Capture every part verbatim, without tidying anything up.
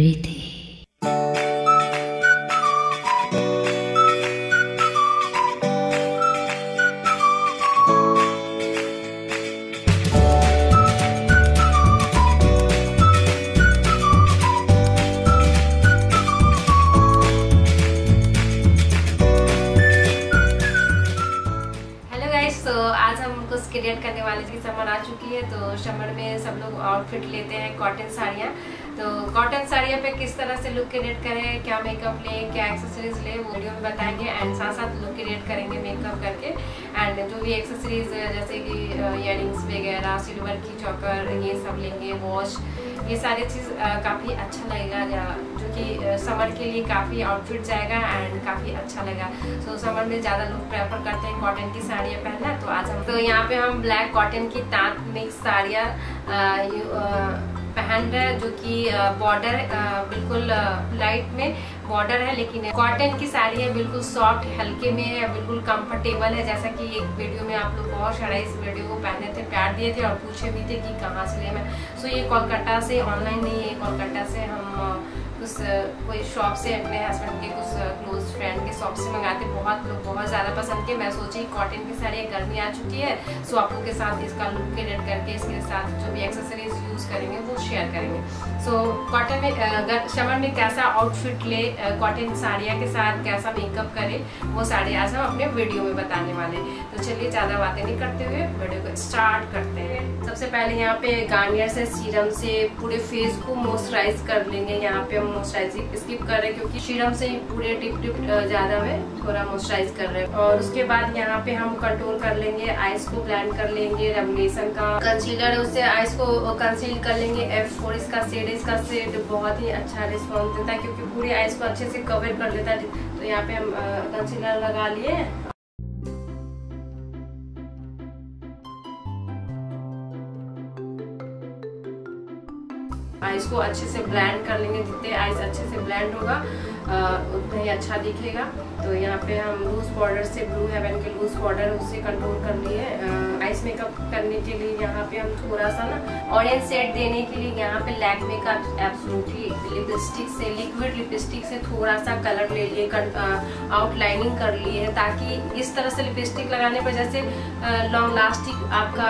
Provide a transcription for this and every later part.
रहे थे। उसके डेट करने वाले की समर आ चुकी है, तो समर में सब लोग आउटफिट लेते हैं कॉटन साड़ियाँ। तो कॉटन साड़ियाँ पे किस तरह से लुक क्रिएट करें, क्या मेकअप लें, क्या एक्सेसरीज लें, वो वीडियो में बताएंगे। एंड साथ साथ लुक क्रिएट करेंगे मेकअप करके। एंड जो भी एक्सेसरीज जैसे कि इयररिंग्स वगैरह, सिल्वर की चॉकर, ये सब लेंगे, वॉच, ये सारी चीज़ काफ़ी अच्छा लगेगा, जो कि समर के लिए काफ़ी आउटफिट जाएगा एंड काफ़ी अच्छा लगेगा। सो so, समर में ज़्यादा लोग प्रेफर करते हैं कॉटन की साड़ियाँ पहनना। तो आज हम तो यहाँ पे हम ब्लैक कॉटन की तांत मिक्स साड़ियाँ पहन रहे हैं, जो कि बॉर्डर बिल्कुल लाइट में बॉर्डर है, लेकिन कॉटन की साड़ी है, बिल्कुल सॉफ्ट हल्के में है, बिल्कुल कंफर्टेबल है। जैसा कि एक वीडियो में आप लोग बहुत सारा इस वीडियो को पहने थे, प्यार दिए थे और पूछे भी थे कि कहाँ से ले मैं। सो ये कोलकाता से ऑनलाइन नहीं है, कोलकाता से हम उस कोई शॉप से, अपने हस्बैंड के कुछ क्लोज फ्रेंड के शॉप से मंगाते। बहुत लोग बहुत ज़्यादा पसंद किए। मैं सोची कॉटन की साड़ी, गर्मी आ चुकी है, सो आप लोग के साथ इसका लुक क्रिएट करके इसके साथ जो भी एक्सेसरीज यूज़ करेंगे वो शेयर करेंगे। सो कॉटन में समर में कैसा आउटफिट ले, कॉटन साड़ियाँ के साथ कैसा मेकअप करें, वो साड़ी आज हम अपने वीडियो में बताने वाले हैं। तो चलिए ज़्यादा बातें नहीं करते हुए वीडियो को स्टार्ट करते हैं। सबसे पहले यहाँ पे गार्नियर से सीरम से पूरे फेस को मॉइस्चराइज कर लेंगे। यहाँ पे मॉइस्चराइजिंग स्किप कर रहे हैं क्योंकि सीरम से पूरे टिप टिप ज्यादा में थोड़ा मॉइस्चराइज कर रहे हैं। और उसके बाद यहाँ पे हम कंटूर कर लेंगे, आईज को ब्लेंड कर लेंगे। रेमिनेशन का कंसीलर है, उससे आईज को कंसील कर लेंगे। एफ फोर इसका शेड, इसका शेड बहुत ही अच्छा रिस्पॉन्स देता है क्योंकि पूरी आईज को अच्छे से कवर कर लेता है। तो यहाँ पे हम कंसीलर लगा लिए। आइज को अच्छे से ब्लेंड कर लेंगे, जितने आइज अच्छे से ब्लेंड होगा उतना ही अच्छा दिखेगा। तो यहाँ पे हम लूज बॉर्डर से, ब्लू हेवन के लूज बॉर्डर, उससे कंट्रोल कर लिए। आइज मेकअप करने के लिए यहाँ पे हम थोड़ा सा ना ऑरेंज शेड देने के लिए यहाँ पे लैक मेकअप एब्सोल्युटली लिपस्टिक से, लिक्विड लिपस्टिक से थोड़ा सा कलर ले लिए, आउटलाइनिंग कर लिए, ताकि इस तरह से लिपस्टिक लगाने पर जैसे लॉन्ग लास्टिक आपका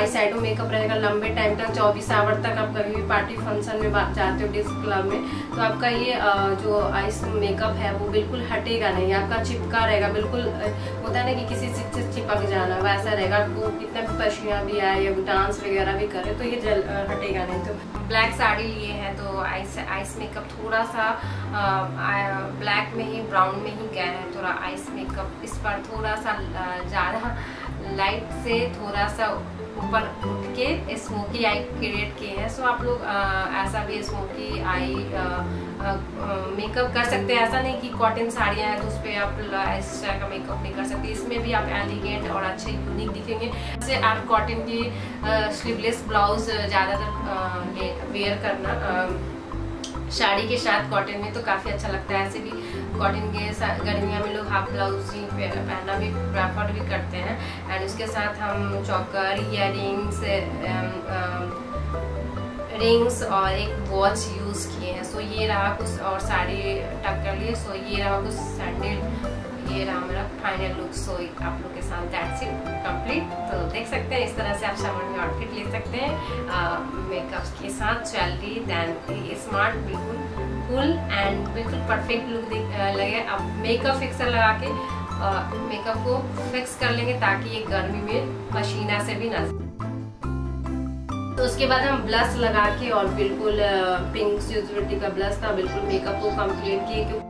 आई शैडो मेकअप रहेगा लंबे टाइम तक। चौबीस आवर तक आप कभी भी पार्टी फंक्शन में बात जाते हो, डिस्क क्लब में, तो आपका ये जो आइस मेकअप है वो बिल्कुल हटेगा नहीं, आपका चिपका रहेगा। बिल्कुल होता है ना कि किसी चीज से चिपक जाना, वैसा रहेगा। आपको कितना भी पसीना भी आए या डांस वगैरह भी करे तो ये जल हटेगा नहीं। तो ब्लैक साड़ी लिए है तो आइस आइस मेकअप थोड़ा सा ब्लैक में ही, ब्राउन में ही गया है थोड़ा आइस मेकअप। इस पर थोड़ा सा ज़्यादा लाइट से थोड़ा सा ऊपर उठ के स्मोकी आई क्रिएट किए हैं। सो आप लोग ऐसा भी स्मोकी आई मेकअप कर सकते हैं। ऐसा नहीं कि कॉटन साड़ियाँ हैं तो उस पर आप इस तरह का मेकअप नहीं कर सकते, इसमें भी आप एलिगेंट और अच्छे यूनिक दिखेंगे। जैसे आप कॉटन की स्लीवलेस ब्लाउज ज़्यादातर वेयर करना साड़ी के साथ कॉटन में तो काफ़ी अच्छा लगता है। ऐसे भी कॉटन के गर्मियों में लोग हाफ ब्लाउज ही पहनना भी प्रेफर भी करते हैं। एंड उसके साथ हम चॉकर, इयर रिंग्स रिंग्स और एक वॉच यूज़ किए हैं। सो ये रहा कुछ, और साड़ी टक कर लिए। सो ये रहा कुछ सैंडल, ये रहा मेरा फाइनल लुक। सो आप लोग के साथ दैट्स इट कंप्लीट। तो देख सकते हैं इस तरह से आप समर में आउटफिट ले सकते हैं मेकअप के साथ, ज्वेलरी, दैन स्मार्ट, बिल्कुल कूल एंड बिल्कुल परफेक्ट लुक लगे। अब मेकअप फिक्सर लगा के मेकअप को फिक्स कर लेंगे ताकि ये गर्मी में पसीना से भी ना। तो उसके बाद हम ब्लश लगा के, और बिल्कुल पिंक स्यूज़ का ब्लश था, बिल्कुल मेकअप को कंप्लीट किए।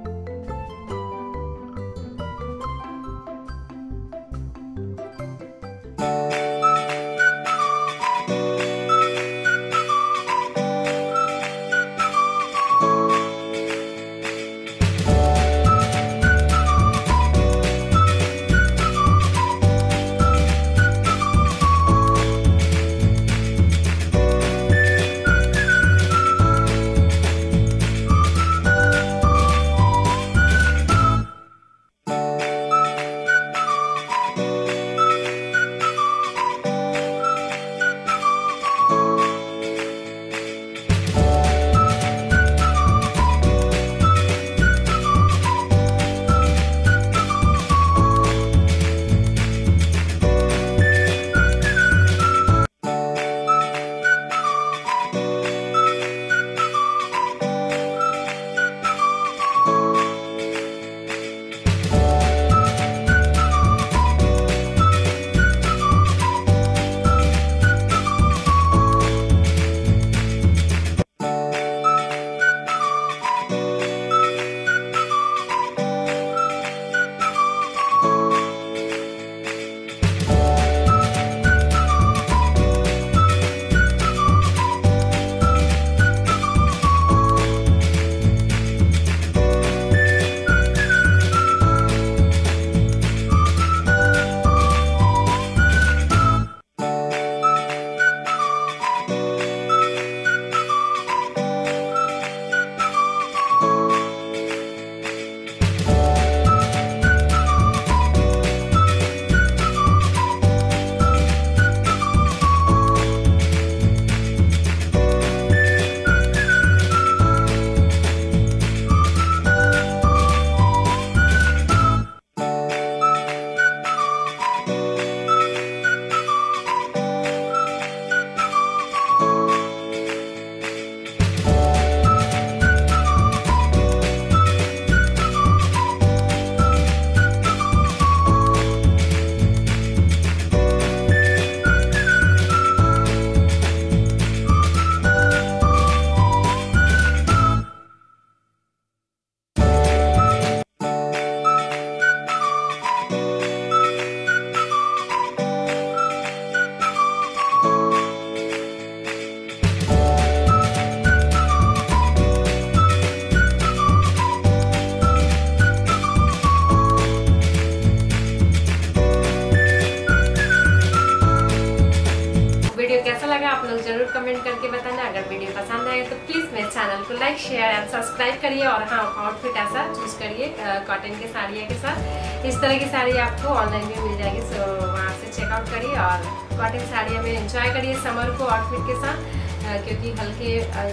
आप लोग जरूर कमेंट करके बताना। अगर वीडियो पसंद आए तो प्लीज़ मेरे चैनल को लाइक शेयर एंड सब्सक्राइब करिए। और हाँ, आउटफिट ऐसा चूज़ करिए कॉटन के साड़ियों के साथ। इस तरह की साड़ी आपको ऑनलाइन भी मिल जाएगी, सो वहाँ से चेकआउट करिए और कॉटन साड़ियाँ में इंजॉय करिए समर को आउटफिट के साथ, क्योंकि हल्के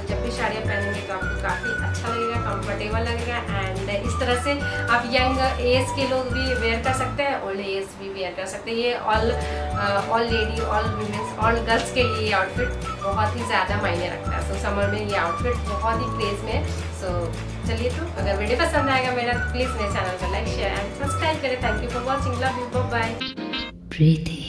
जब भी साड़ियाँ पहनेंगे तो आपको काफ़ी अच्छा लगेगा, कंफर्टेबल लगेगा। एंड इस तरह से आप यंग एज के लोग भी वेयर कर सकते हैं, ओल्ड एज भी वेयर कर सकते हैं। ये all all lady, all womens, all girls के लिए ये आउटफिट बहुत ही ज़्यादा मायने रखता है। सो समर में ये आउटफिट बहुत ही क्रेज़ में। सो चलिए, तो अगर वीडियो पसंद आएगा मेरा तो प्लीज़ मेरे चैनल को लाइक शेयर एंड सब्सक्राइब करें। Thank you for watching. Love you, bye bye.